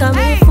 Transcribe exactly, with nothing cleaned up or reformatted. coming hey.